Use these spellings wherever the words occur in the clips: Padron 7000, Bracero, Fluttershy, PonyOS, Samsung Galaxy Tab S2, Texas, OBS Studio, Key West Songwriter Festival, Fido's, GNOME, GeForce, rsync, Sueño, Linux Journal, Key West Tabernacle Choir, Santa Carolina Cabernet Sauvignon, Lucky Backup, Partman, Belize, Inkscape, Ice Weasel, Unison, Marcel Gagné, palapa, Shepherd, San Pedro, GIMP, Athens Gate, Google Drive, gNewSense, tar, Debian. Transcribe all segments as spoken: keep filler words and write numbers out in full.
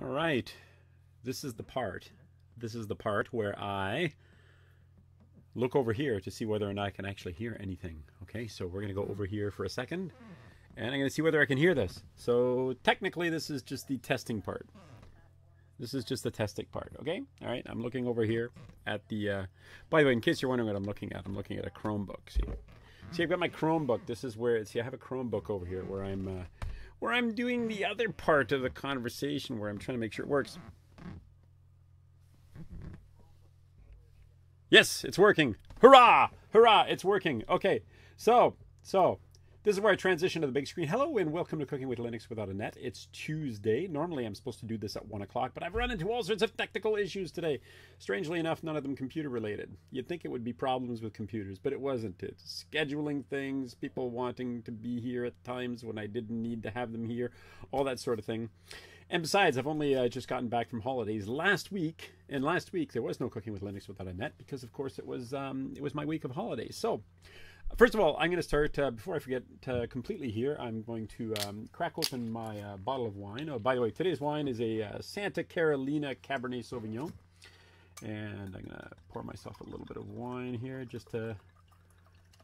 All right, this is the part. This is the part where I look over here to see whether or not I can actually hear anything. Okay, so we're gonna go over here for a second and I'm gonna see whether I can hear this. So technically this is just the testing part. This is just the testing part, okay? All right, I'm looking over here at the, uh, by the way, in case you're wondering what I'm looking at, I'm looking at a Chromebook, see? See, I've got my Chromebook. This is where, see, I have a Chromebook over here where I'm, uh, where I'm doing the other part of the conversation where I'm trying to make sure it works. Yes, it's working. Hurrah, hurrah, it's working. Okay, so, so. This is where I transition to the big screen. Hello and welcome to Cooking with Linux without a Net. It's Tuesday. Normally I'm supposed to do this at one o'clock, but I've run into all sorts of technical issues today. Strangely enough, none of them computer related. You'd think it would be problems with computers, but it wasn't. It's scheduling things, people wanting to be here at times when I didn't need to have them here, all that sort of thing. And besides, I've only uh, just gotten back from holidays last week, and last week there was no Cooking with Linux without a Net because, of course, it was, um, it was my week of holidays. So, first of all, I'm going to start, uh, before I forget uh, completely here, I'm going to um, crack open my uh, bottle of wine. Oh, by the way, today's wine is a uh, Santa Carolina Cabernet Sauvignon. And I'm going to pour myself a little bit of wine here just to,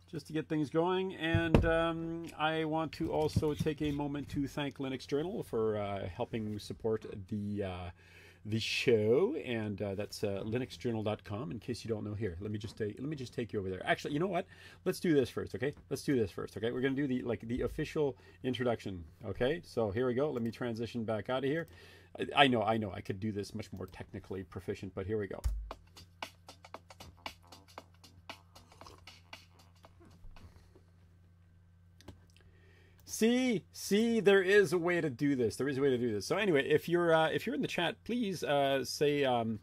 just to get things going. And um, I want to also take a moment to thank Linux Journal for uh, helping support the... Uh, the show, and uh, that's uh, linux journal dot com. In case you don't know, here, let me just take, let me just take you over there. Actually, you know what? Let's do this first, okay? Let's do this first, okay? We're gonna do the like the official introduction, okay? So here we go. Let me transition back out of here. I, I know, I know, I could do this much more technically proficient, but here we go. See, see, there is a way to do this. There is a way to do this. So anyway, if you're uh, if you're in the chat, please uh, say um,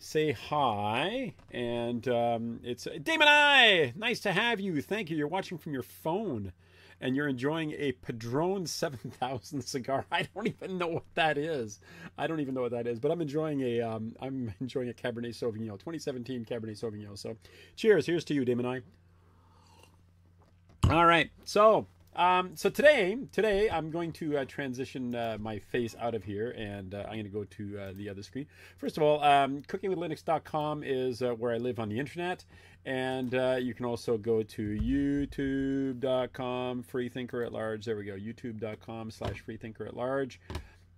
say hi. And um, it's Damon I. Nice to have you. Thank you. You're watching from your phone, and you're enjoying a Padron seven thousand cigar. I don't even know what that is. I don't even know what that is. But I'm enjoying a um, I'm enjoying a Cabernet Sauvignon, twenty seventeen Cabernet Sauvignon. So, cheers. Here's to you, Damon I. All right. So. Um, so today, today I'm going to uh, transition uh, my face out of here, and uh, I'm going to go to uh, the other screen. First of all, um, cooking with linux dot com is uh, where I live on the internet, and uh, you can also go to youtube dot com, freethinker at large. There we go, youtube dot com slash freethinker at large.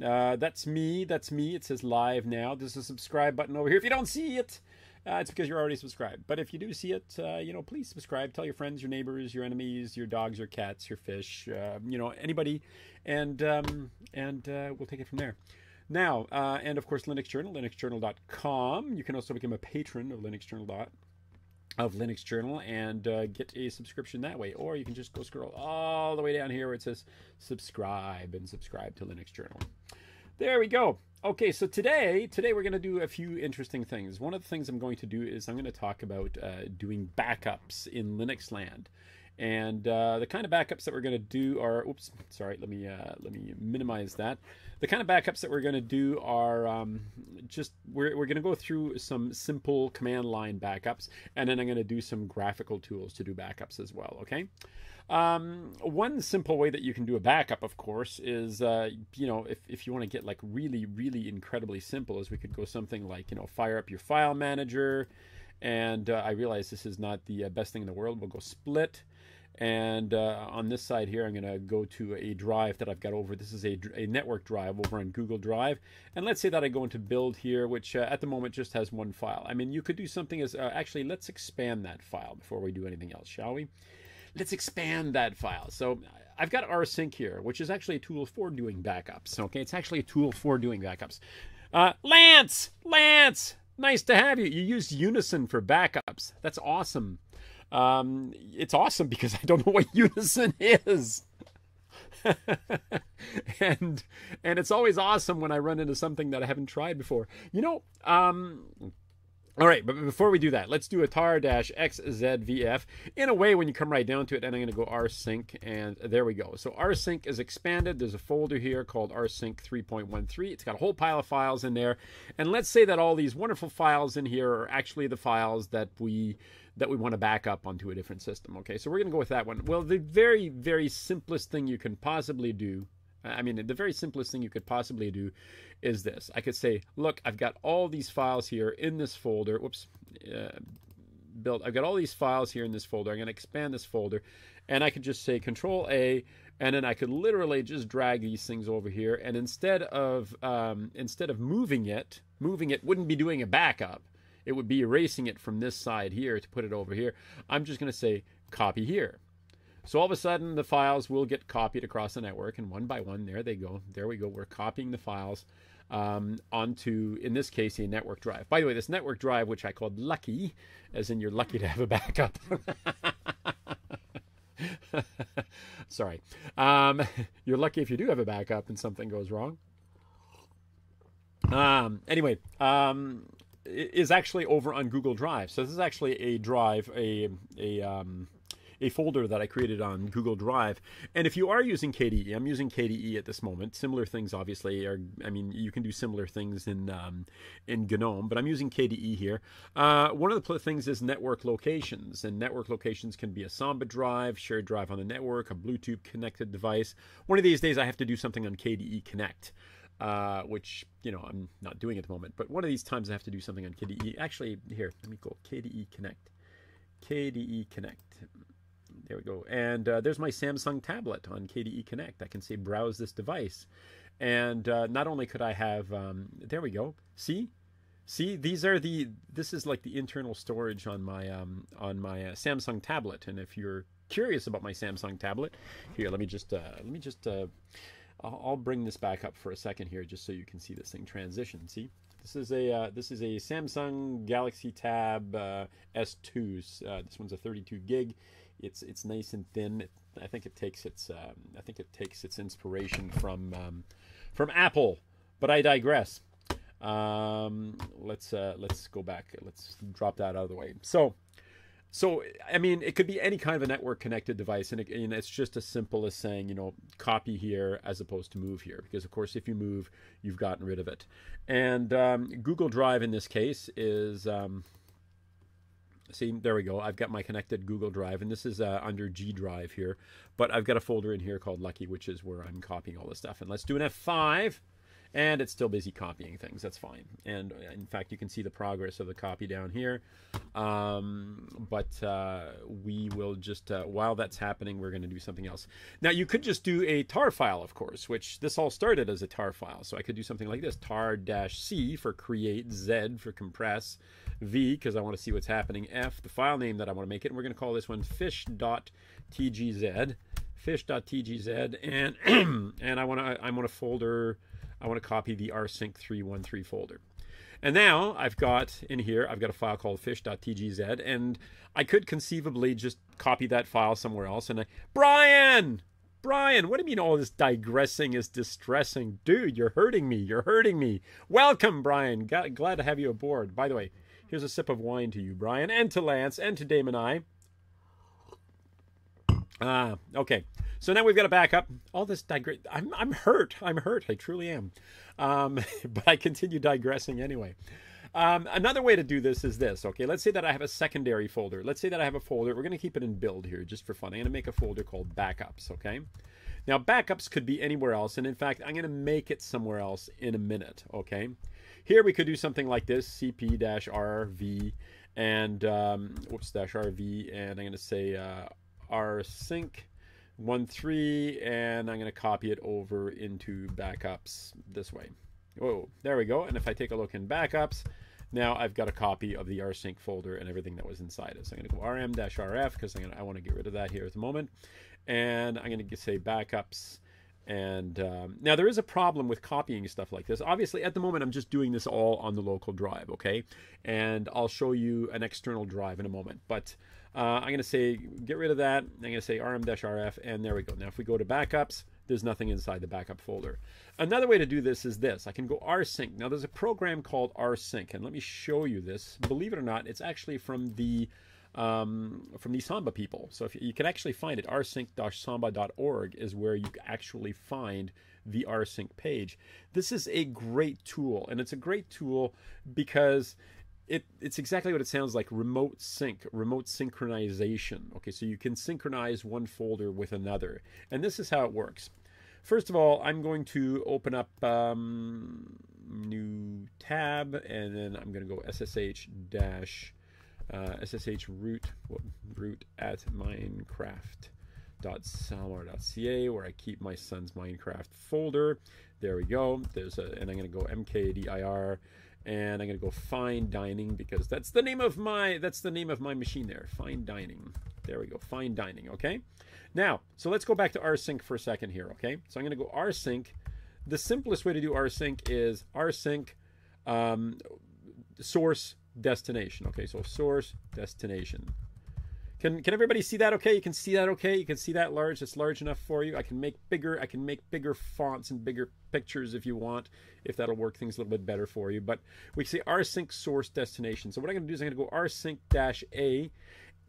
Uh, that's me, that's me. It says live now. There's a subscribe button over here. If you don't see it, Uh, it's because you're already subscribed. But if you do see it, uh, you know, please subscribe. Tell your friends, your neighbors, your enemies, your dogs, your cats, your fish, uh, you know, anybody. And um, and uh, we'll take it from there. Now, uh, and of course, Linux Journal, linux journal dot com. You can also become a patron of Linux Journal. Of Linux Journal and uh, get a subscription that way. Or you can just go scroll all the way down here where it says subscribe and subscribe to Linux Journal. There we go. Okay, so today, today we're going to do a few interesting things. One of the things I'm going to do is I'm going to talk about uh, doing backups in Linux land, and uh, the kind of backups that we're going to do are. Oops, sorry. Let me uh, let me minimize that. The kind of backups that we're going to do are um, just we're we're going to go through some simple command line backups, and then I'm going to do some graphical tools to do backups as well. Okay. Um, one simple way that you can do a backup, of course, is, uh, you know, if, if you want to get like really, really incredibly simple, is we could go something like, you know, fire up your file manager. And uh, I realize this is not the best thing in the world. We'll go split. And uh, on this side here, I'm going to go to a drive that I've got over. This is a, a network drive over on Google Drive. And let's say that I go into build here, which uh, at the moment just has one file. I mean, you could do something as, uh, actually, let's expand that file before we do anything else, shall we? Let's expand that file. So I've got rsync here, which is actually a tool for doing backups. Okay, it's actually a tool for doing backups. Uh, Lance, Lance, nice to have you. You use Unison for backups. That's awesome. Um, it's awesome because I don't know what Unison is. and and it's always awesome when I run into something that I haven't tried before. You know, um... all right, but before we do that, let's do a tar dash x z v f. In a way, when you come right down to it, and I'm going to go rsync, and there we go. So rsync is expanded. There's a folder here called rsync three point one three. It's got a whole pile of files in there. And let's say that all these wonderful files in here are actually the files that we... that we want to back up onto a different system. Okay, so we're going to go with that one. Well, the very, very simplest thing you can possibly do I mean, the very simplest thing you could possibly do is this. I could say, look, I've got all these files here in this folder. Whoops. Uh, build. I've got all these files here in this folder. I'm going to expand this folder. And I could just say Control A. And then I could literally just drag these things over here. And instead of, um, instead of moving it, moving it wouldn't be doing a backup. It would be erasing it from this side here to put it over here. I'm just going to say copy here. So all of a sudden, the files will get copied across the network, and one by one, there they go. There we go. We're copying the files um, onto, in this case, a network drive. By the way, this network drive, which I called Lucky, as in you're lucky to have a backup. Sorry. Um, you're lucky if you do have a backup and something goes wrong. Um, anyway, um, it is actually over on Google Drive. So this is actually a drive, a... a um, a folder that I created on Google Drive. And if you are using K D E, I'm using K D E at this moment. Similar things, obviously, are, I mean, you can do similar things in um, in GNOME, but I'm using K D E here. Uh, one of the things is network locations, and network locations can be a Samba drive, shared drive on the network, a Bluetooth connected device. One of these days I have to do something on K D E Connect, uh, which, you know, I'm not doing at the moment, but one of these times I have to do something on K D E. Actually, here, let me go K D E Connect, K D E Connect. There we go. And uh, there's my Samsung tablet on K D E Connect. I can say browse this device. And uh, not only could I have, um, there we go. See? See, these are the, this is like the internal storage on my, um, on my uh, Samsung tablet. And if you're curious about my Samsung tablet, here, let me just, uh, let me just, uh, I'll, I'll bring this back up for a second here just so you can see this thing transition. See? This is a uh, this is a Samsung Galaxy Tab uh, S two. Uh, this one's a thirty-two gig. It's it's nice and thin. It, I think it takes its um, I think it takes its inspiration from um, from Apple. But I digress. Um, let's uh, let's go back. Let's drop that out of the way. So. So, I mean, it could be any kind of a network-connected device, and, it, and it's just as simple as saying, you know, copy here as opposed to move here. Because, of course, if you move, you've gotten rid of it. And um, Google Drive, in this case, is... Um, see, there we go. I've got my connected Google Drive, and this is uh, under G Drive here. But I've got a folder in here called Lucky, which is where I'm copying all this stuff. And let's do an F five. And it's still busy copying things. That's fine. And in fact, you can see the progress of the copy down here. Um, but uh, we will just, uh, while that's happening, we're going to do something else. Now, you could just do a tar file, of course, which this all started as a tar file. So I could do something like this, tar dash C for create, Z for compress, V, because I want to see what's happening, F, the file name that I want to make it. And we're going to call this one fish dot T G Z, fish dot T G Z. And, and I want to, I want to folder... I want to copy the r sync three one three folder. And now I've got in here, I've got a file called fish dot T G Z, and I could conceivably just copy that file somewhere else. And I, Brian, Brian, what do you mean all this digressing is distressing? Dude, you're hurting me. You're hurting me. Welcome, Brian. Glad, glad to have you aboard. By the way, here's a sip of wine to you, Brian, and to Lance, and to Dame and I. Ah, okay. So now we've got to back up all this digress. I'm, I'm hurt. I'm hurt. I truly am. Um, but I continue digressing anyway. Um, another way to do this is this. Okay, let's say that I have a secondary folder. Let's say that I have a folder. We're going to keep it in build here just for fun. I'm going to make a folder called backups, okay? Now, backups could be anywhere else. And in fact, I'm going to make it somewhere else in a minute, okay? Here we could do something like this, C P dash R V and, um, whoops, dash R V. And I'm going to say uh, rsync one three, and I'm going to copy it over into backups this way. Whoa, there we go. And if I take a look in backups, now I've got a copy of the rsync folder and everything that was inside it. So I'm going to go R M dash R F because I'm going to, I want to get rid of that here at the moment. And I'm going to say backups. And um, now there is a problem with copying stuff like this. Obviously, at the moment, I'm just doing this all on the local drive, okay? And I'll show you an external drive in a moment. But uh, I'm going to say, get rid of that. I'm going to say R M dash R F, and there we go. Now, if we go to backups, there's nothing inside the backup folder. Another way to do this is this. I can go rsync. Now, there's a program called rsync, and let me show you this. Believe it or not, it's actually from the... Um, from the Samba people. So if you, you can actually find it, r sync dash samba dot org is where you actually find the rsync page. This is a great tool, and it's a great tool because it, it's exactly what it sounds like, remote sync, remote synchronization. Okay, so you can synchronize one folder with another, and this is how it works. First of all, I'm going to open up um, new tab, and then I'm going to go ssh dash uh, ssh root root at Minecraft dot samar dot c a, where I keep my son's Minecraft folder. There we go. There's a, and I'm going to go mkdir, and I'm going to go fine dining, because that's the name of my that's the name of my machine there. Fine dining. There we go. Fine dining. Okay. Now, so let's go back to rsync for a second here. Okay. So I'm going to go rsync. The simplest way to do rsync is rsync um, source destination. Okay. So source destination. Can, can everybody see that okay? You can see that okay? You can see that large? It's large enough for you. I can make bigger, I can make bigger fonts and bigger pictures if you want, if that'll work things a little bit better for you. But we can say rsync source destination. So what I'm going to do is I'm going to go rsync dash A.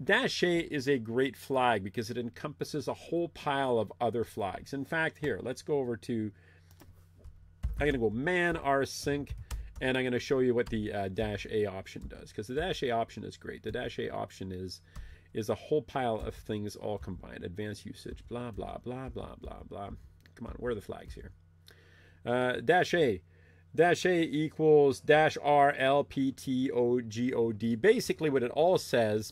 Dash A is a great flag because it encompasses a whole pile of other flags. In fact, here, let's go over to, I'm going to go man rsync. And I'm going to show you what the uh, dash A option does, because the dash A option is great. The dash A option is... is a whole pile of things all combined. Advanced usage, blah, blah, blah, blah, blah, blah. Come on, where are the flags here? Uh, dash A. Dash A equals dash R L P T O G O D. Basically what it all says,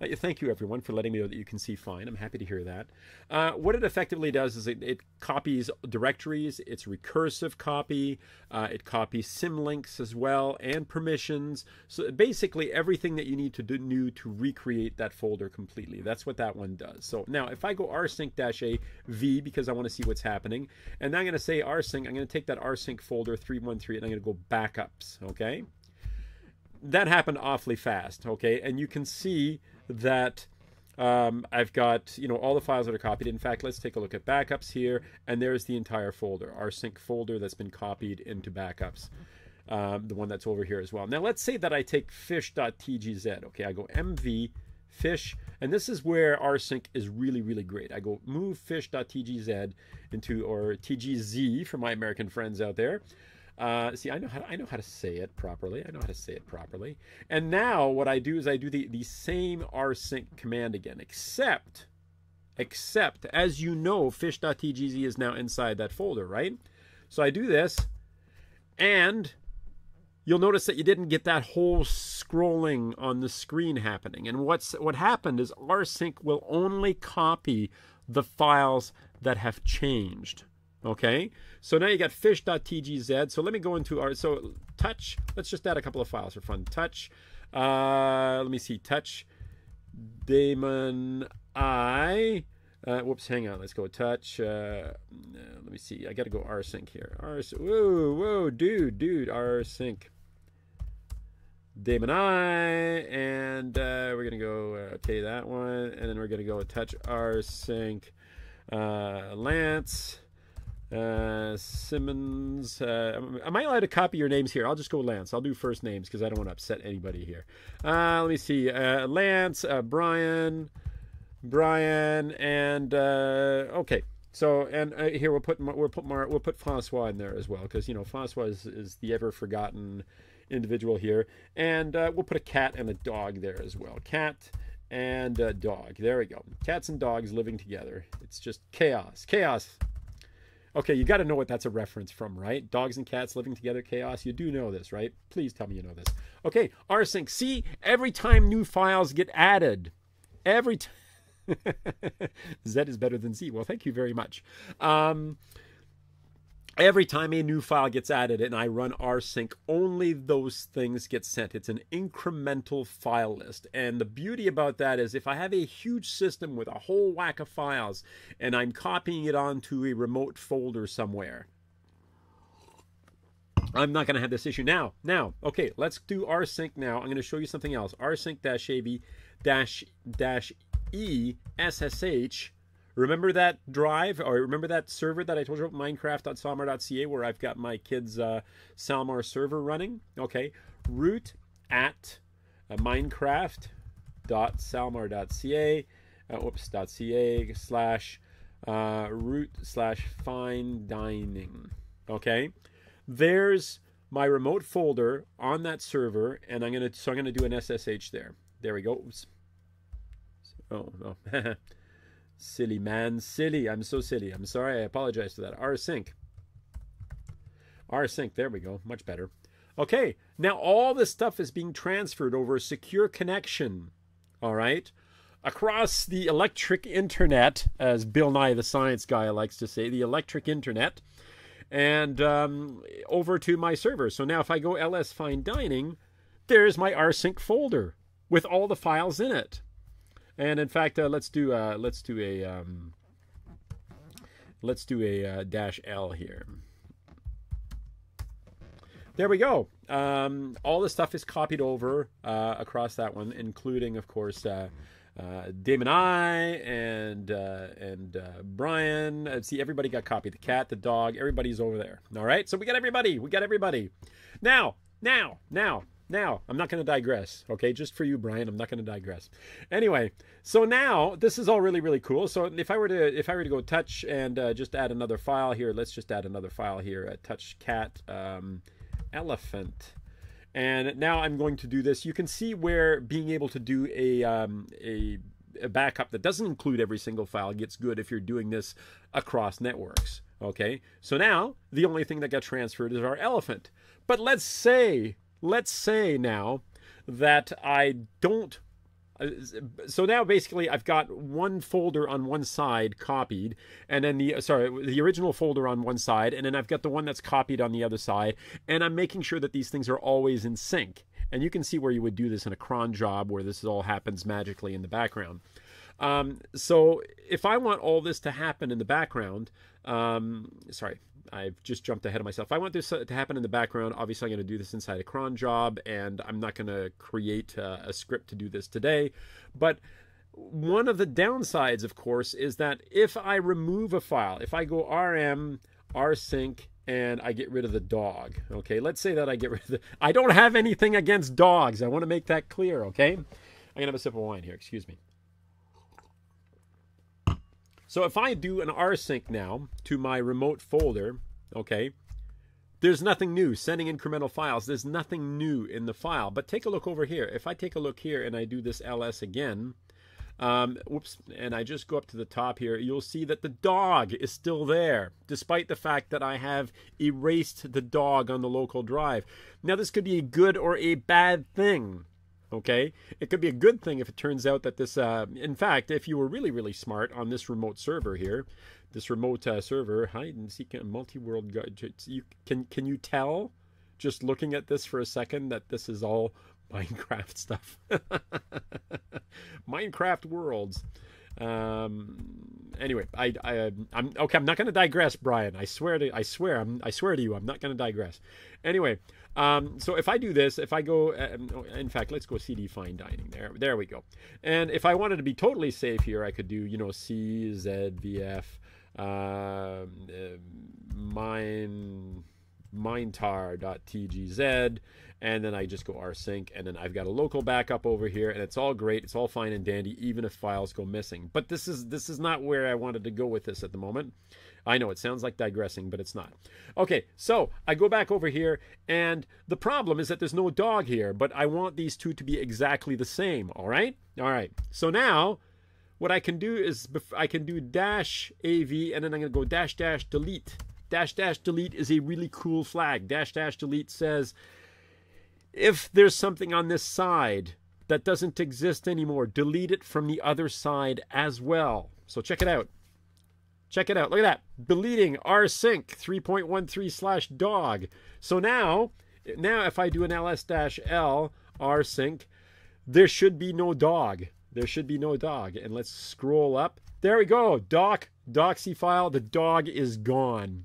uh, thank you everyone for letting me know that you can see fine. I'm happy to hear that. Uh, what it effectively does is it, it copies directories, it's recursive copy, uh, it copies symlinks as well, and permissions. So basically everything that you need to do to recreate that folder completely. That's what that one does. So now if I go rsync-a v, because I want to see what's happening, and I'm going to say rsync, I'm going to take that rsync folder three one three and I'm going to go backups, okay? That happened awfully fast, okay? And you can see that um, I've got, you know, all the files that are copied. In fact, let's take a look at backups here, and there's the entire folder, rsync folder that's been copied into backups, um, the one that's over here as well. Now let's say that I take fish.tgz, okay, I go mv fish, and this is where rsync is really, really great. I go move fish.tgz into, or tgz for my American friends out there. Uh, see, I know how to, I know how to say it properly. I know how to say it properly. And now what I do is I do the, the same rsync command again, except, except, as you know, fish.tgz is now inside that folder, right? So I do this, and you'll notice that you didn't get that whole scrolling on the screen happening. And what's what happened is rsync will only copy the files that have changed. Okay, so now you got fish.tgz. So let me go into our, so touch, let's just add a couple of files for fun. Touch, uh, let me see, touch, daemon I, uh, whoops, hang on, let's go touch, uh, let me see, I got to go rsync here. Rs, whoa, whoa, dude, dude, rsync, daemon I, and uh, we're going to go, uh, okay, that one, and then we're going to go touch rsync uh, Lance. Uh, Simmons, uh, am I allowed to copy your names here? I'll just go Lance. I'll do first names because I don't want to upset anybody here. Uh, let me see. Uh, Lance, uh, Brian, Brian, and uh, okay. So and uh, here we'll put we'll put Mar, we'll put Francois in there as well, because you know Francois is, is the ever forgotten individual here, and uh, we'll put a cat and a dog there as well. Cat and a dog. There we go. Cats and dogs living together. It's just chaos. Chaos. Okay, you got to know what that's a reference from, right? Dogs and cats living together, chaos. You do know this, right? Please tell me you know this. Okay, rsync. See, every time new files get added, every time... Z is better than Z. Well, thank you very much. Um, every time a new file gets added and I run rsync, only those things get sent. It's an incremental file list. And the beauty about that is if I have a huge system with a whole whack of files and I'm copying it onto a remote folder somewhere, I'm not going to have this issue. Now, now, okay, let's do rsync now. I'm going to show you something else. rsync-av-e-ssh. Remember that drive, or remember that server that I told you about, minecraft.salmar.ca, where I've got my kids' uh, Salmar server running? Okay, root at uh, minecraft.salmar.ca, uh, oops, .ca slash uh, root slash fine dining. Okay, there's my remote folder on that server, and I'm gonna so I'm gonna do an S S H there. There we go. Oops. Oh no. Silly man, silly. I'm so silly. I'm sorry. I apologize for that. rsync. rsync. There we go. Much better. Okay. Now all this stuff is being transferred over a secure connection. All right. Across the electric internet, as Bill Nye the Science Guy likes to say, the electric internet, and um, over to my server. So now if I go ls find dining, there's my rsync folder with all the files in it. And in fact, uh, let's do uh, let's do a um, let's do a uh, dash L here. There we go. Um, all the stuff is copied over uh, across that one, including, of course, uh, uh, Damon I and uh, and uh, Brian. Uh, see, everybody got copied. The cat, the dog, everybody's over there. All right, so we got everybody. We got everybody. Now, now, now. Now, I'm not going to digress, okay? Just for you, Brian, I'm not going to digress. Anyway, so now this is all really, really cool. So if I were to if I were to go touch and uh, just add another file here, let's just add another file here, uh, touch cat um, elephant. And now I'm going to do this. You can see where being able to do a, um, a, a backup that doesn't include every single file gets good if you're doing this across networks, okay? So now the only thing that got transferred is our elephant. But let's say... Let's say now that I don't, so now basically I've got one folder on one side copied, and then the, sorry, the original folder on one side, and then I've got the one that's copied on the other side, and I'm making sure that these things are always in sync. And you can see where you would do this in a cron job where this all happens magically in the background. Um, so if I want all this to happen in the background, um, sorry. I've just jumped ahead of myself. I want this to happen in the background. Obviously, I'm going to do this inside a cron job, and I'm not going to create a, a script to do this today. But one of the downsides, of course, is that if I remove a file, if I go rm, rsync, and I get rid of the dog, okay? Let's say that I get rid of the... I don't have anything against dogs. I want to make that clear, okay? I'm going to have a sip of wine here. Excuse me. So if I do an rsync now to my remote folder, okay, there's nothing new. Sending incremental files, there's nothing new in the file. But take a look over here. If I take a look here and I do this ls again, um, whoops, and I just go up to the top here, you'll see that the dog is still there, despite the fact that I have erased the dog on the local drive. Now, this could be a good or a bad thing. Okay, it could be a good thing if it turns out that this, uh, in fact, if you were really, really smart on this remote server here, this remote uh, server, hide and seek multi-world, you, can, can you tell, just looking at this for a second, that this is all Minecraft stuff? Minecraft worlds. Um, anyway, I, I, I'm, okay, I'm not going to digress, Brian. I swear to, I swear, I'm, I swear to you, I'm not going to digress. Anyway. Um, so if I do this, if I go, um, in fact, let's go C D find dining there. There we go. And if I wanted to be totally safe here, I could do, you know, C, Z, V, F, uh, uh, mine, minetar.tgz. And then I just go rsync, and then I've got a local backup over here, and it's all great. It's all fine and dandy, even if files go missing. But this is, this is not where I wanted to go with this at the moment. I know it sounds like digressing, but it's not. Okay, so I go back over here, and the problem is that there's no dog here, but I want these two to be exactly the same, all right? All right, so now what I can do is I can do dash A V, and then I'm going to go dash dash delete. Dash dash delete is a really cool flag. Dash dash delete says, if there's something on this side that doesn't exist anymore, delete it from the other side as well. So check it out. Check it out. Look at that. Deleting rsync three point one three slash dog. So now, now if I do an ls-l rsync, there should be no dog. There should be no dog. And let's scroll up. There we go. Doc, doxy file. The dog is gone.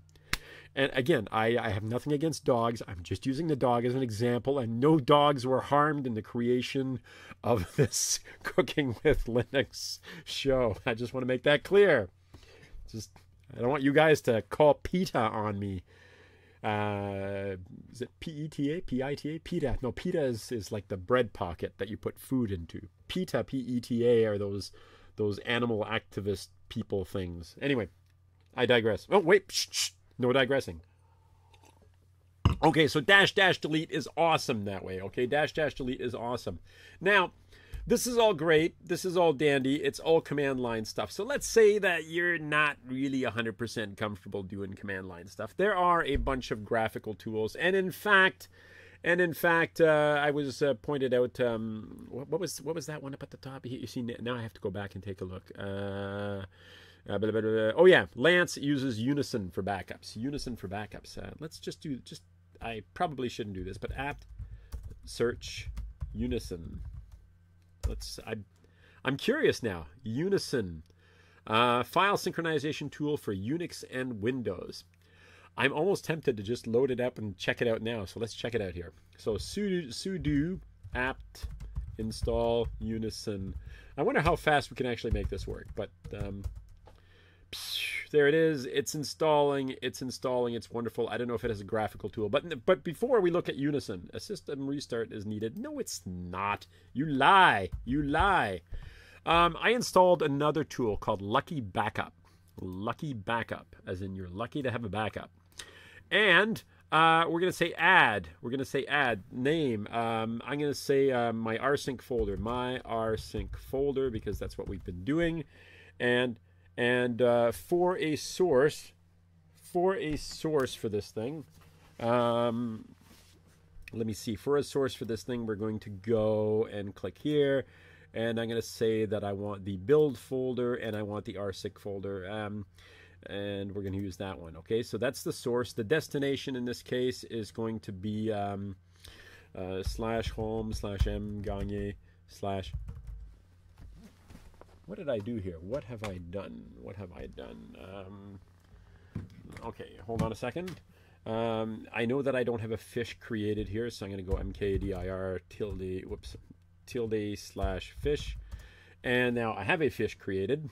And again, I, I have nothing against dogs. I'm just using the dog as an example. And no dogs were harmed in the creation of this Cooking with Linux show. I just want to make that clear. Just, I don't want you guys to call PETA on me. Uh, is it P E T A? P I T A? PETA. No, PETA is, is like the bread pocket that you put food into. PETA, P E T A, are those those animal activist people things. Anyway, I digress. Oh, wait. Shh, shh. No digressing. Okay, so dash dash delete is awesome that way. Okay, dash dash delete is awesome. Now, This is all great. This is all dandy. It's all command line stuff. So let's say that you're not really one hundred percent comfortable doing command line stuff. There are a bunch of graphical tools. And in fact, and in fact, uh, I was uh, pointed out, um, what, what was what was that one up at the top? You see, now I have to go back and take a look. Uh, Uh, blah, blah, blah, blah. Oh yeah, Lance uses Unison for backups. Unison for backups. Uh, let's just do just. I probably shouldn't do this, but apt search Unison. Let's. I, I'm curious now. Unison, uh, file synchronization tool for Unix and Windows. I'm almost tempted to just load it up and check it out now. So let's check it out here. So sudo sudo apt install Unison. I wonder how fast we can actually make this work, but. Um, There it is. It's installing. It's installing. It's wonderful. I don't know if it has a graphical tool, but but before we look at Unison, a system restart is needed. No, it's not. You lie. You lie. Um, I installed another tool called Lucky Backup. Lucky Backup, as in you're lucky to have a backup. And uh, we're gonna say add. We're gonna say add name. Um, I'm gonna say uh, my rsync folder. My rsync folder because that's what we've been doing. And And uh, for a source, for a source for this thing, um, let me see. For a source for this thing, we're going to go and click here. And I'm going to say that I want the build folder and I want the rsync folder. Um, and we're going to use that one. Okay, so that's the source. The destination in this case is going to be um, uh, slash home slash m Gagné slash... What did I do here? What have I done? What have I done? Um, okay, hold on a second. Um, I know that I don't have a fish created here, so I'm going to go mkdir tilde, whoops, tilde slash fish. And now I have a fish created.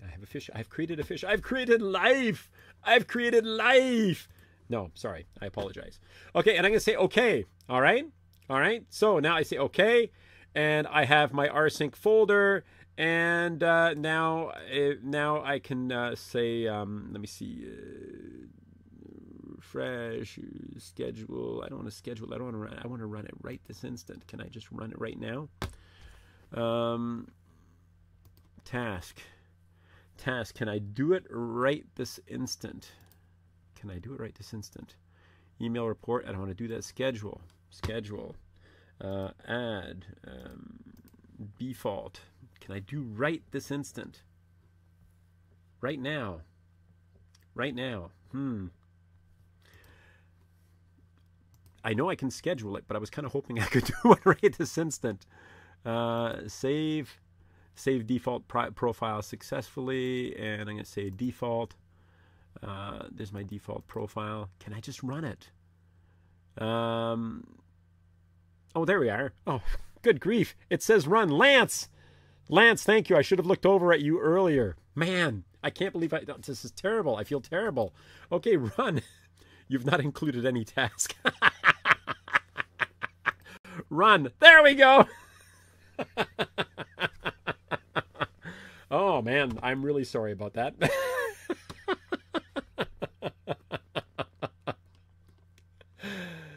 I have a fish. I've created a fish. I've created life. I've created life. No, sorry. I apologize. Okay, and I'm going to say okay. All right? All right? So now I say okay, and I have my rsync folder. And uh, now, uh, now I can uh, say, um, let me see, uh, refresh schedule. I don't want to schedule. I don't want to run. I want to run it right this instant. Can I just run it right now? Um, task, task. Can I do it right this instant? Can I do it right this instant? Email report. I don't want to do that. Schedule, schedule. Uh, add um, default. Can I do right this instant? Right now. Right now. Hmm. I know I can schedule it, but I was kind of hoping I could do it right this instant. Uh, save. Save default pro profile successfully. And I'm going to say default. Uh, there's my default profile. Can I just run it? Um, oh, there we are. Oh, good grief. It says run. Lance! Lance, thank you. I should have looked over at you earlier. Man, I can't believe I... This is terrible. I feel terrible. Okay, run. You've not included any task. Run. There we go. Oh, man. I'm really sorry about that.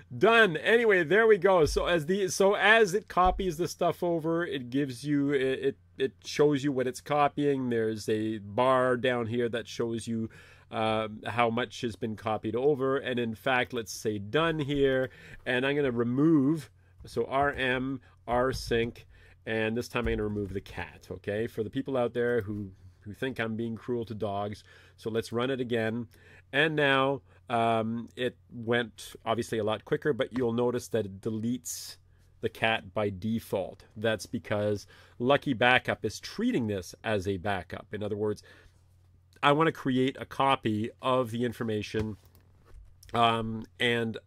Done. Anyway, there we go. So as the so as it copies the stuff over, it gives you it it shows you what it's copying. There's a bar down here that shows you uh, how much has been copied over. And in fact, let's say done here, and I'm going to remove. So rm rsync, and this time I'm going to remove the cat. Okay, for the people out there who who think I'm being cruel to dogs. So let's run it again, and now. Um, it went obviously a lot quicker, but you'll notice that it deletes the cat by default. That's because Lucky Backup is treating this as a backup. In other words, I want to create a copy of the information, um, and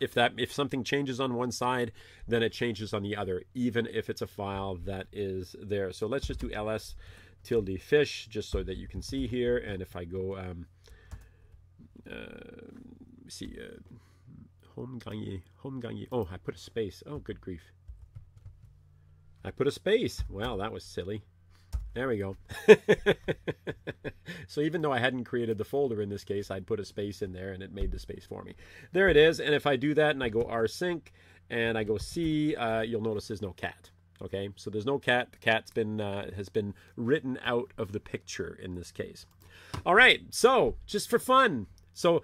if that if something changes on one side, then it changes on the other, even if it's a file that is there. So let's just do ls tilde fish just so that you can see here. And if I go. Um, Uh, see, uh, home Gagné, home Gagné. Oh, I put a space. Oh, good grief. I put a space. Well, that was silly. There we go. So even though I hadn't created the folder in this case, I'd put a space in there and it made the space for me. There it is. And if I do that and I go rsync and I go C, uh, you'll notice there's no cat. Okay, so there's no cat. The cat's been uh, has been written out of the picture in this case. All right, so just for fun. So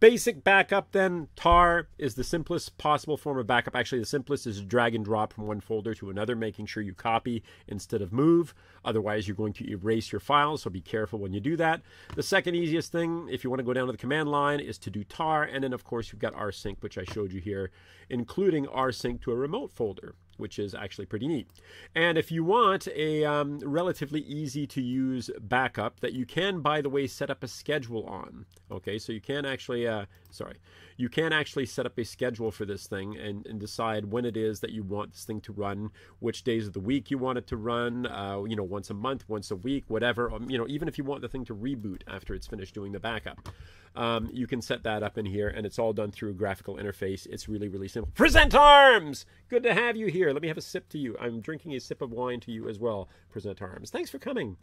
basic backup then, tar is the simplest possible form of backup. Actually, the simplest is drag and drop from one folder to another, making sure you copy instead of move. Otherwise, you're going to erase your files, so be careful when you do that. The second easiest thing, if you want to go down to the command line, is to do tar. And then, of course, you've got rsync, which I showed you here, including rsync to a remote folder, which is actually pretty neat. And if you want a um, relatively easy to use backup that you can, by the way, set up a schedule on. Okay, so you can actually, uh, sorry, you can actually set up a schedule for this thing and, and decide when it is that you want this thing to run, which days of the week you want it to run, uh, you know, once a month, once a week, whatever, um, you know, even if you want the thing to reboot after it's finished doing the backup. Um, you can set that up in here, and it's all done through a graphical interface. It's really, really simple. Present Arms! Good to have you here. Let me have a sip to you. I'm drinking a sip of wine to you as well, Present Arms. Thanks for coming.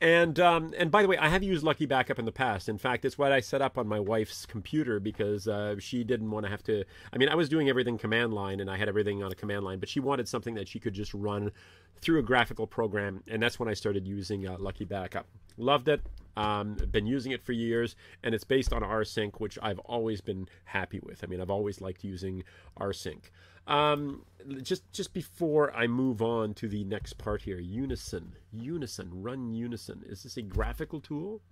And um, and by the way, I have used Lucky Backup in the past. In fact, it's what I set up on my wife's computer because uh, she didn't want to have to... I mean, I was doing everything command line, and I had everything on a command line, but she wanted something that she could just run through a graphical program, and that's when I started using uh, Lucky Backup. Loved it. Um, been using it for years, and it's based on rsync, which I've always been happy with. I mean, I've always liked using rsync. Um, just just before I move on to the next part here, Unison, Unison, run Unison. Is this a graphical tool?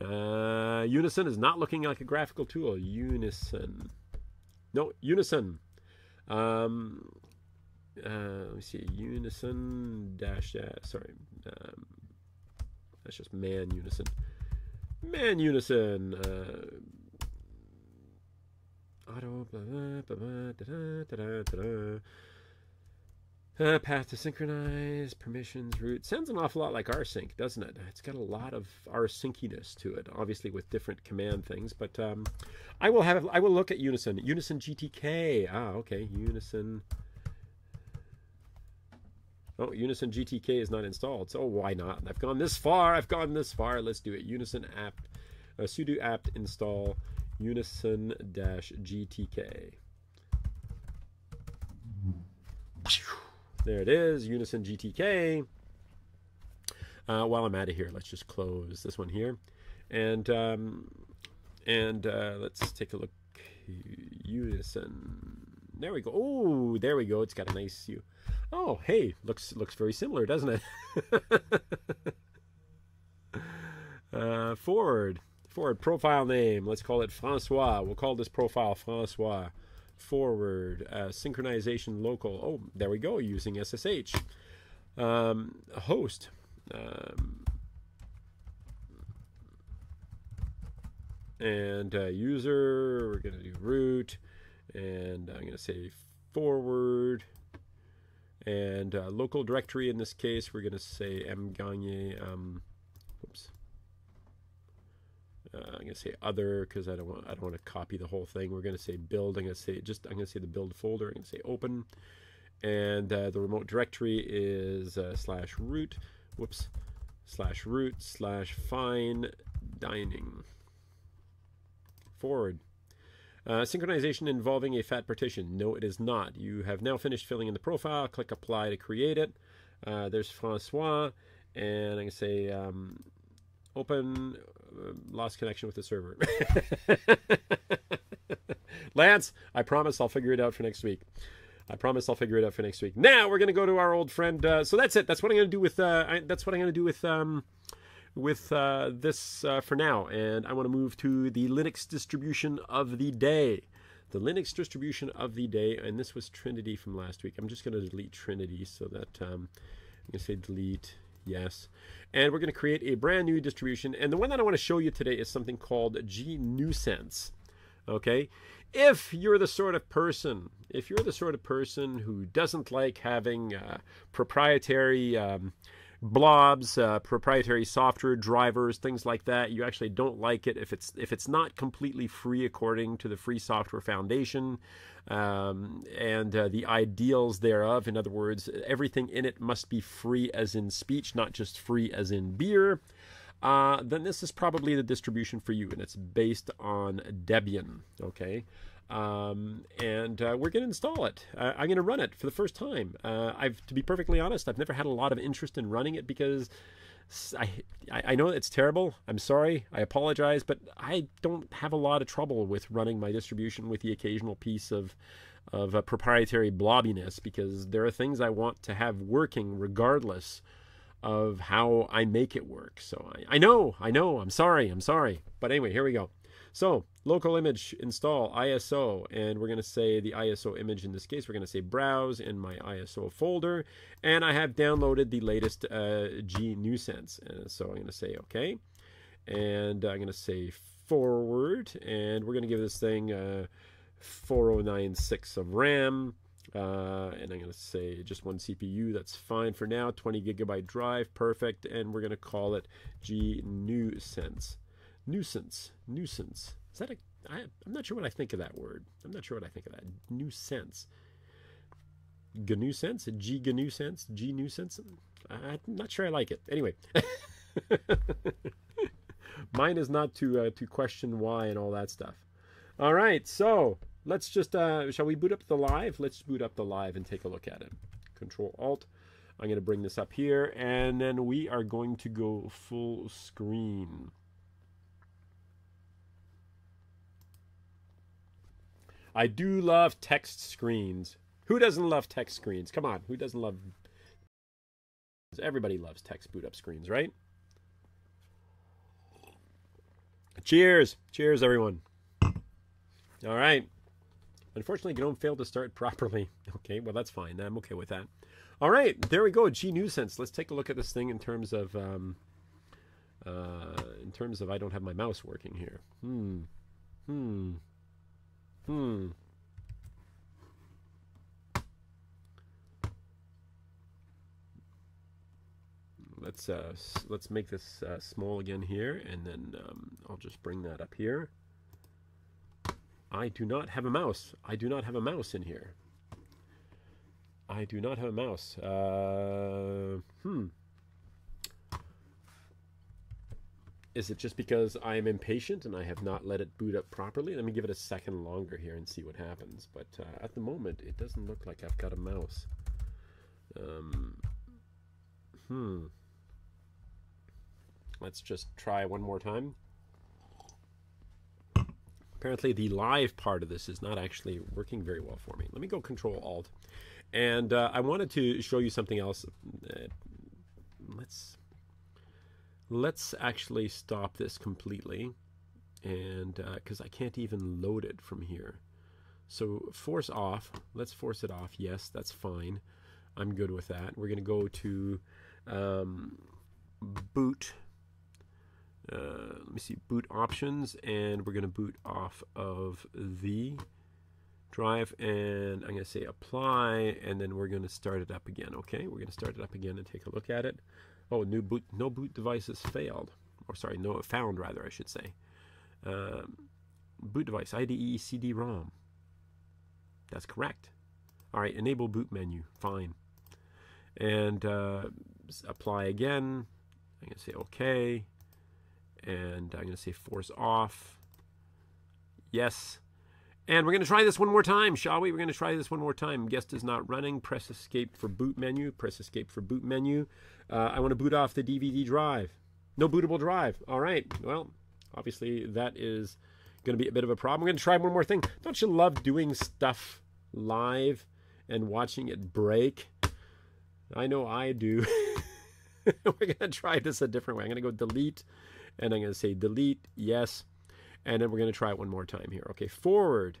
Uh, Unison is not looking like a graphical tool. Unison. No, Unison. Um, uh, let me see, Unison dash, dash sorry. Um, That's just man unison. Man unison. Uh, auto. Blah, blah, blah, blah, da, da, da, da, da. Uh, path to synchronize. Permissions. Root. Sounds an awful lot like rsync, doesn't it? It's got a lot of rsynciness to it, obviously with different command things. But um, I will have. I will look at Unison. Unison G T K. Ah, okay. Unison. Oh, Unison G T K is not installed, so why not? I've gone this far. I've gone this far. Let's do it. Unison apt, uh, sudo apt install unison-gtk. There it is, Unison G T K. Uh, while I'm out of here, let's just close this one here. And, um, and uh, let's take a look. Unison. There we go. Oh, there we go. It's got a nice... U Oh, hey, looks looks very similar, doesn't it? uh, forward, forward, profile name. Let's call it Francois. We'll call this profile Francois. Forward, uh, synchronization local. Oh, there we go, using S S H. Um, host. Um, and uh, user, we're going to do root. And I'm going to say forward. And uh, local directory in this case, we're going to say M. Gagné. Um, oops. Uh, I'm going to say other because I don't want I don't want to copy the whole thing. We're going to say build. I'm going to say just I'm going to say the build folder. I'm going to say open, and uh, the remote directory is uh, slash root. Whoops. Slash root slash fine dining. Forward. Uh, synchronization involving a fat partition. No, it is not. You have now finished filling in the profile. Click apply to create it. Uh, there's Francois. And I can say um, open, uh, lost connection with the server. Lance, I promise I'll figure it out for next week. I promise I'll figure it out for next week. Now we're going to go to our old friend. Uh, so that's it. That's what I'm going to do with, uh, I, that's what I'm going to do with, um, with uh, this uh, for now, and I want to move to the Linux distribution of the day. The Linux distribution of the day, and this was Trinity from last week. I'm just going to delete Trinity so that um, I'm going to say delete, yes. And we're going to create a brand new distribution, and the one that I want to show you today is something called gNewSense. Okay, if you're the sort of person, if you're the sort of person who doesn't like having uh, proprietary um, blobs, uh, proprietary software drivers, things like that. You actually don't like it if it's if it's not completely free according to the Free Software Foundation um, and uh, the ideals thereof. In other words, everything in it must be free as in speech, not just free as in beer. uh, then this is probably the distribution for you, and it's based on Debian, okay? Um, and uh, we're going to install it. Uh, I'm going to run it for the first time. Uh, I've, to be perfectly honest, I've never had a lot of interest in running it because I, I know it's terrible. I'm sorry. I apologize, but I don't have a lot of trouble with running my distribution with the occasional piece of of a proprietary blobbiness, because there are things I want to have working regardless of how I make it work. So I, I know, I know, I'm sorry, I'm sorry. But anyway, here we go. So local image install I S O, and we're going to say the I S O image in this case. We're going to say browse in my I S O folder, and I have downloaded the latest uh, gNewSense. And so I'm going to say okay, and I'm going to say forward, and we're going to give this thing uh, four oh nine six of RAM, uh, and I'm going to say just one C P U. That's fine for now. twenty gigabyte drive, perfect, and we're going to call it gNewSense. Nuisance, nuisance. Is that a? I, I'm not sure what I think of that word. I'm not sure what I think of that. Nuisance. gNewSense, gNewSense, gNewSense. I'm not sure I like it. Anyway, mine is not to uh, to question why and all that stuff. All right, so let's just. Uh, shall we boot up the live? Let's boot up the live and take a look at it. Control Alt. I'm going to bring this up here, and then we are going to go full screen. I do love text screens. Who doesn't love text screens? Come on, who doesn't love? Everybody loves text boot up screens, right? Cheers, cheers, everyone. All right. Unfortunately, GNOME failed to start properly. Okay, well that's fine. I'm okay with that. All right, there we go. gNewSense. Let's take a look at this thing in terms of um, uh, in terms of I don't have my mouse working here. Hmm. Hmm. Hmm. Let's uh, let's make this uh, small again here, and then um, I'll just bring that up here. I do not have a mouse. I do not have a mouse in here. I do not have a mouse. Uh, hmm. Is it just because I'm impatient and I have not let it boot up properly? Let me give it a second longer here and see what happens. But uh, at the moment, it doesn't look like I've got a mouse. Um, hmm. Let's just try one more time. Apparently, the live part of this is not actually working very well for me. Let me go Control-Alt. And uh, I wanted to show you something else. Uh, let's... Let's actually stop this completely, and because uh, I can't even load it from here. So force off. Let's force it off. Yes, that's fine. I'm good with that. We're going to go to um, boot. Uh, let me see, boot options, and we're going to boot off of the drive, and I'm going to say apply, and then we're going to start it up again. Okay, we're going to start it up again and take a look at it. Oh, new boot, no boot devices failed. Or sorry, no found rather, I should say. Um, boot device, I D E, C D ROM. That's correct. All right, enable boot menu, fine. And uh, apply again. I'm going to say okay. And I'm going to say force off. Yes. And we're going to try this one more time, shall we? We're going to try this one more time. Guest is not running. Press escape for boot menu. Press escape for boot menu. Uh, I want to boot off the D V D drive. No bootable drive. All right. Well, obviously that is going to be a bit of a problem. We're going to try one more thing. Don't you love doing stuff live and watching it break? I know I do. We're going to try this a different way. I'm going to go delete, and I'm going to say delete. Yes. And then we're going to try it one more time here. Okay, forward.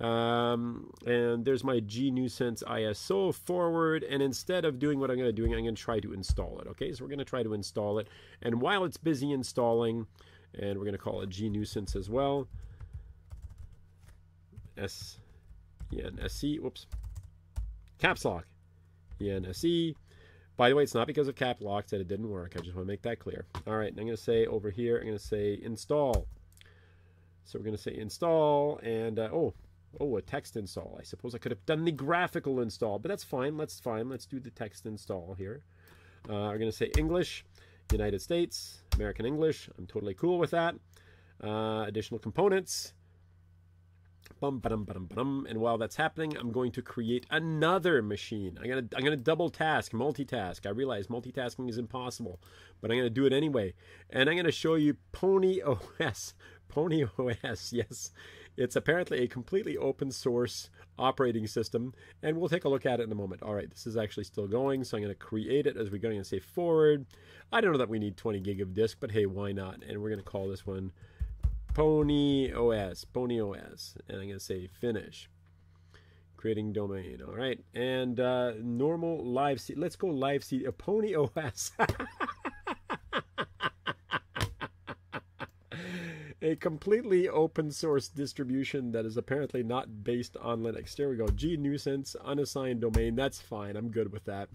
Um, and there's my gNewSense I S O forward. And instead of doing what I'm going to do, I'm going to try to install it. Okay, so we're going to try to install it. And while it's busy installing, and we're going to call it gNewSense as well. S, E N S E, whoops. Caps lock. E N S E. By the way, it's not because of cap locks that it didn't work. I just want to make that clear. All right, and I'm going to say over here, I'm going to say install. So we're going to say install, and uh, oh, oh, a text install. I suppose I could have done the graphical install, but that's fine. That's fine. Let's do the text install here. Uh, we're going to say English, United States, American English. I'm totally cool with that. Uh, additional components. Bum, ba-dum, ba-dum, ba-dum. And while that's happening, I'm going to create another machine. I'm gonna, I'm gonna double task, multitask. I realize multitasking is impossible, but I'm gonna do it anyway. And I'm gonna show you PonyOS. PonyOS, yes. It's apparently a completely open source operating system, and we'll take a look at it in a moment. All right, this is actually still going, so I'm going to create it as we're going and say forward. I don't know that we need twenty gig of disk, but hey, why not? And we're going to call this one PonyOS, PonyOS, and I'm going to say finish. Creating domain, all right. And uh, normal live seed, let's go live seed, uh, PonyOS. A completely open source distribution that is apparently not based on Linux. There we go. gNewSense, unassigned domain. That's fine. I'm good with that.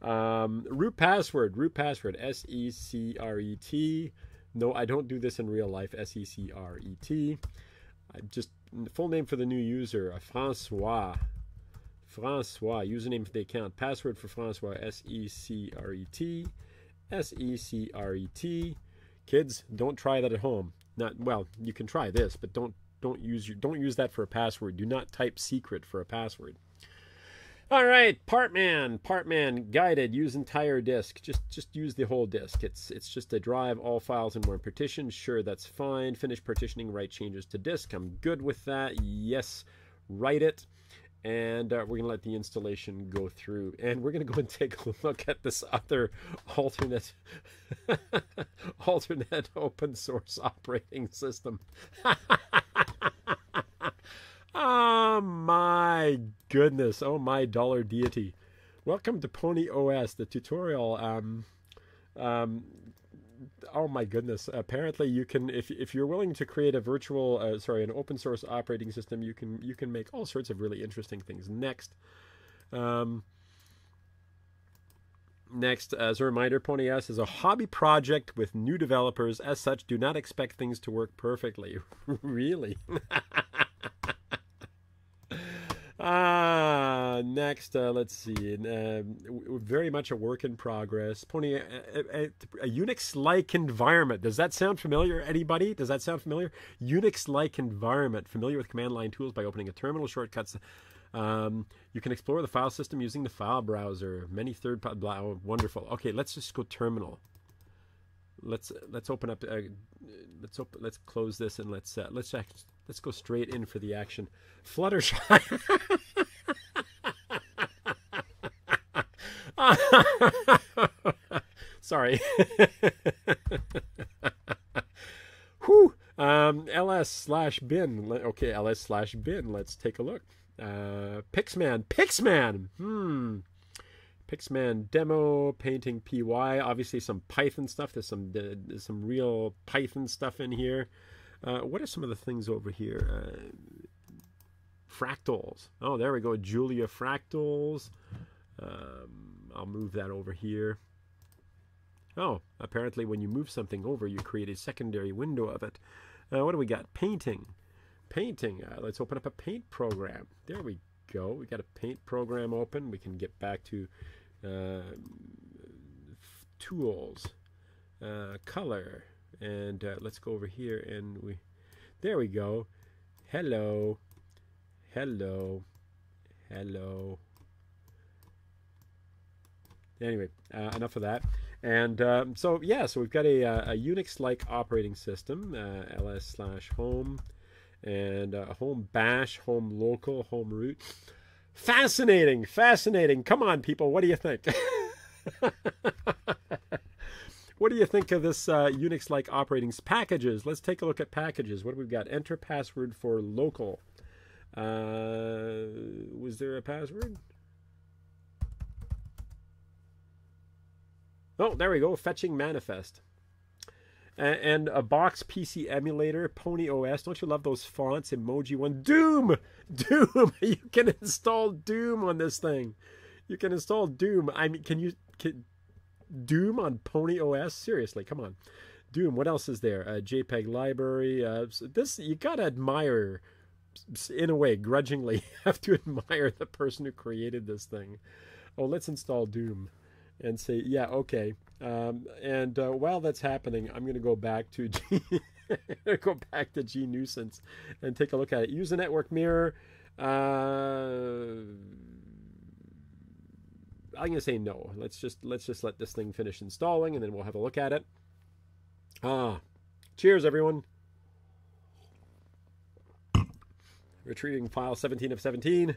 Um, root password. Root password. S E C R E T. No, I don't do this in real life. S E C R E T. I just full name for the new user. Francois. Francois. Username for the account. Password for Francois. S E C R E T. S E C R E T. Kids, don't try that at home. Not well, you can try this, but don't don't use your, don't use that for a password. Do not type secret for a password. All right, Partman, Partman guided, use entire disk. Just just use the whole disk. It's it's just a drive, all files in one partition. Sure, that's fine. Finish partitioning, write changes to disk. I'm good with that. Yes, write it. And uh, we're going to let the installation go through. And we're going to go and take a look at this other alternate alternate open source operating system. Oh, my goodness. Oh, my dollar deity. Welcome to PonyOS, the tutorial. Um, um, oh, my goodness. Apparently, you can, if, if you're willing to create a virtual, uh, sorry, an open source operating system, you can you can make all sorts of really interesting things. Next, um, next, as a reminder, PonyOS is a hobby project with new developers. As such, do not expect things to work perfectly. Really? Ah, next, uh, let's see. Uh, very much a work in progress. Pony, a, a, a Unix-like environment. Does that sound familiar, anybody? Does that sound familiar? Unix-like environment. Familiar with command line tools by opening a terminal shortcuts. Um, you can explore the file system using the file browser. Many third party blah, oh, wonderful. Okay, let's just go terminal. Let's let's open up. Uh, let's open. Let's close this and let's uh, let's act, let's go straight in for the action. Fluttershy. Sorry. Whew. Um, ls slash bin. Okay, ls slash bin. Let's take a look. Uh, Pixman. Pixman. Hmm. Pixman demo, painting P Y, obviously some Python stuff. There's some there's some real Python stuff in here. Uh, what are some of the things over here? Uh, fractals. Oh, there we go. Julia fractals. Um, I'll move that over here. Oh, apparently when you move something over, you create a secondary window of it. Uh, what do we got? Painting. Painting. Uh, let's open up a paint program. There we go. Go. We got a paint program open. We can get back to uh, tools, uh, color, and uh, let's go over here and we. There we go. Hello, hello, hello. Anyway, uh, enough of that. And um, so yeah, so we've got a, a Unix-like operating system. Uh, ls slash home. And uh, home bash, home local, home root. Fascinating, fascinating. Come on, people. What do you think? What do you think of this uh, Unix-like operating packages? Let's take a look at packages. What do we've got? Enter password for local. Uh, was there a password? Oh, there we go. Fetching manifest. And a box P C emulator, PonyOS. Don't you love those fonts? Emoji one. Doom! Doom! You can install Doom on this thing. You can install Doom. I mean, can you... Can, Doom on PonyOS? Seriously, come on. Doom, what else is there? A JPEG library. Uh, this, you gotta admire, in a way, grudgingly, you have to admire the person who created this thing. Oh, let's install Doom. and say, yeah, okay. Um, and uh, while that's happening, I'm going to go back to G go back to gNewSense and take a look at it. Use a network mirror. Uh, I'm gonna say no. Let's just let's just let this thing finish installing, and then we'll have a look at it. Ah, cheers, everyone. Retrieving file seventeen of seventeen,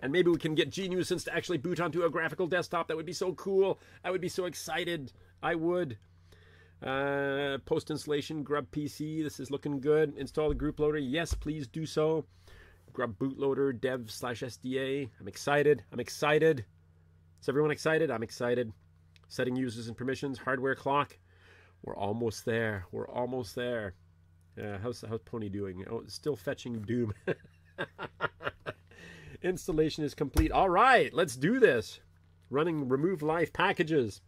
and maybe we can get gNewSense to actually boot onto a graphical desktop. That would be so cool. I would be so excited. I would. Uh, post installation grub P C. This is looking good. Install the group loader. Yes, please do so. Grub bootloader dev slash S D A. I'm excited. I'm excited. Is everyone excited? I'm excited. Setting users and permissions, hardware clock. We're almost there. We're almost there. Uh, how's, how's Pony doing? Oh, it's still fetching Doom. Installation is complete. All right, let's do this. Running remove live packages.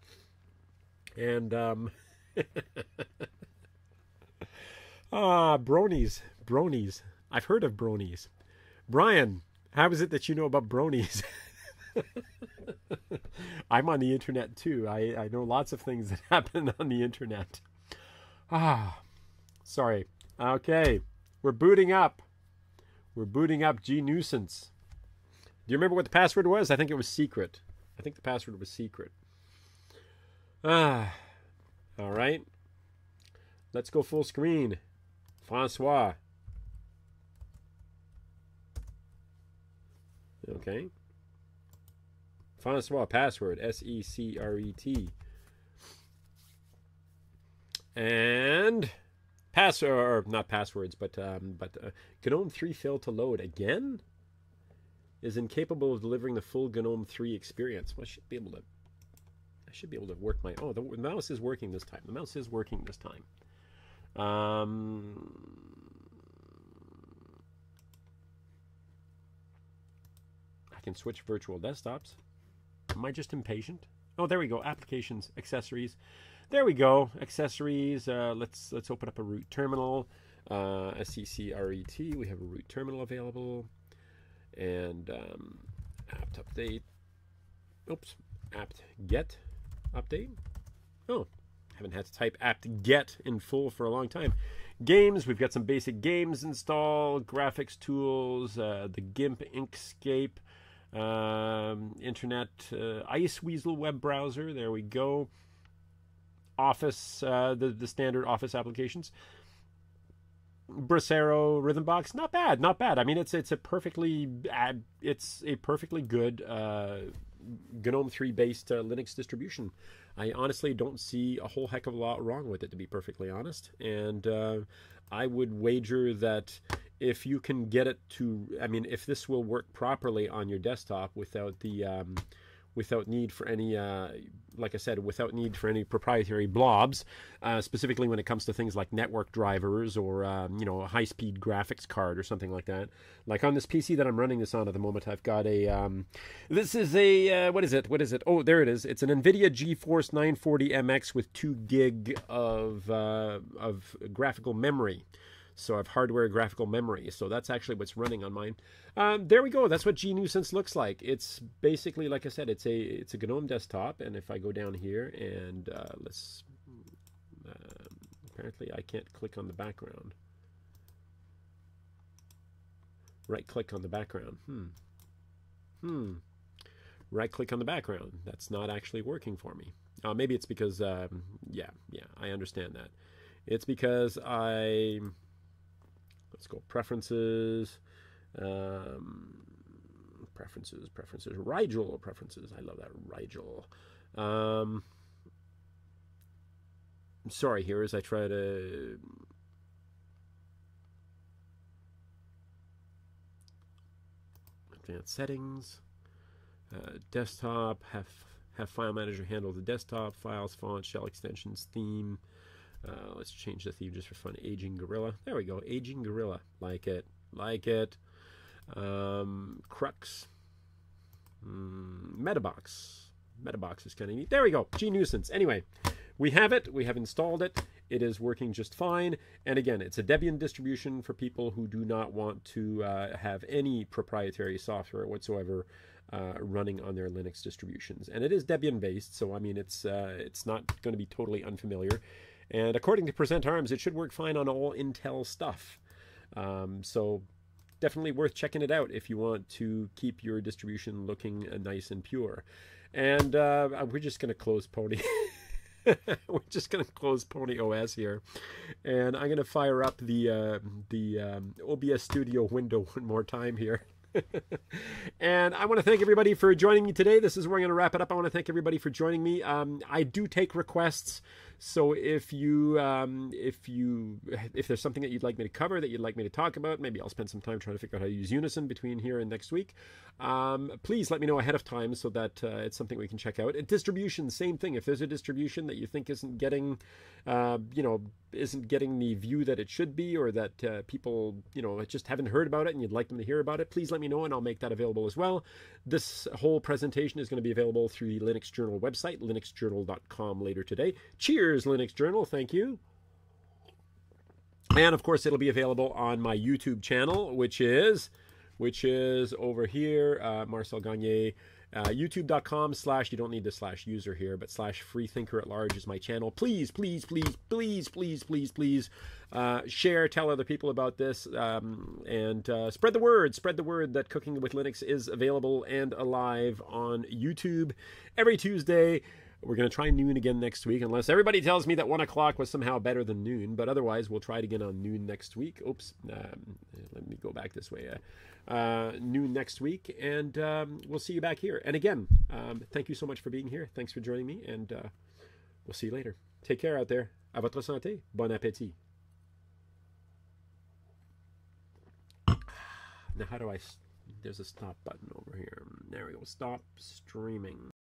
And, um... ah, bronies. Bronies. I've heard of bronies. Brian, how is it that you know about bronies? I'm on the internet too. I, I know lots of things that happen on the internet. Ah, sorry. Okay, we're booting up. We're booting up gNewSense. Do you remember what the password was? I think it was secret. I think the password was secret. Ah, all right. Let's go full screen. Francois. Okay. Francois, password, S E C R E T. And pass, or not passwords, but um, but uh, GNOME three failed to load again? Is incapable of delivering the full GNOME three experience. Well, I should be able to, I should be able to work my, oh, the mouse is working this time. The mouse is working this time. Um... I can switch virtual desktops. Am I just impatient? Oh, there we go. Applications, accessories. There we go. Accessories. Uh, let's let's open up a root terminal. Uh, S C C R E T. We have a root terminal available. And um, apt update. Oops. Apt get update. Oh, haven't had to type apt get in full for a long time. Games. We've got some basic games installed. Graphics tools. Uh, the GIMP, Inkscape. Um, internet, uh, Ice Weasel web browser. There we go. Office, uh, the, the standard Office applications. Bracero, Rhythmbox. Not bad, not bad. I mean, it's it's a perfectly uh, it's a perfectly good uh, GNOME three based uh, Linux distribution. I honestly don't see a whole heck of a lot wrong with it, to be perfectly honest. And uh, I would wager that. If you can get it to, I mean, if this will work properly on your desktop without the, um, without need for any, uh, like I said, without need for any proprietary blobs, uh, specifically when it comes to things like network drivers or, um, you know, a high-speed graphics card or something like that. Like on this P C that I'm running this on at the moment, I've got a, um, this is a, uh, what is it? What is it? Oh, there it is. It's an NVIDIA GeForce nine forty M X with two gig of, uh, of graphical memory. So I have hardware graphical memory. So that's actually what's running on mine. Um, there we go. That's what gNewSense looks like. It's basically, like I said, it's a it's a GNOME desktop. And if I go down here and uh, let's... Uh, apparently I can't click on the background. Right-click on the background. Hmm. Hmm. Right-click on the background. That's not actually working for me. Uh, maybe it's because... Um, yeah, yeah, I understand that. It's because I... Let's go preferences, um, preferences, preferences, Rigel preferences. I love that Rigel. Um, I'm sorry here as I try to. Advanced settings, uh, desktop, have, have file manager handle the desktop, files, font, shell extensions, theme. Uh, let's change the theme just for fun. Aging Gorilla. There we go. Aging Gorilla. Like it. Like it. Um, Crux. Mm, Metabox. Metabox is kind of neat. There we go. gNewSense. Anyway, we have it. We have installed it. It is working just fine. And again, it's a Debian distribution for people who do not want to uh, have any proprietary software whatsoever uh, running on their Linux distributions. And it is Debian-based, so I mean, it's, uh, it's not going to be totally unfamiliar. And according to Present Arms, it should work fine on all Intel stuff. Um, so definitely worth checking it out if you want to keep your distribution looking nice and pure. And uh, we're just going to close Pony. We're just going to close PonyOS here, and I'm going to fire up the uh, the um, O B S Studio window one more time here. And I want to thank everybody for joining me today. This is where I'm going to wrap it up. I want to thank everybody for joining me. Um, I do take requests, so if you um, if you if there's something that you'd like me to cover, that you'd like me to talk about, maybe I'll spend some time trying to figure out how to use Unison between here and next week. Um, please let me know ahead of time so that uh, it's something we can check out. And distribution, same thing. If there's a distribution that you think isn't getting, uh, you know, isn't getting the view that it should be, or that uh, people, you know, just haven't heard about it and you'd like them to hear about it, please let me know and I'll make that available as well. This whole presentation is going to be available through the Linux Journal website, linux journal dot com, later today. Cheers, Linux Journal. Thank you. And of course, it'll be available on my YouTube channel, which is, which is over here, uh, Marcel Gagné. Uh, YouTube.com slash, you don't need the slash user here, but slash freethinker at large is my channel. Please, please, please, please, please, please, please uh, share, tell other people about this, um, and uh, spread the word. Spread the word that Cooking with Linux is available and alive on YouTube every Tuesday. We're going to try noon again next week, unless everybody tells me that one o'clock was somehow better than noon. But otherwise, we'll try it again on noon next week. Oops, um, let me go back this way. Uh, uh, noon next week, and um, we'll see you back here. And again, um, thank you so much for being here. Thanks for joining me, and uh, we'll see you later. Take care out there. À votre santé. Bon appétit. Now, how do I... There's a stop button over here. There we go. Stop streaming.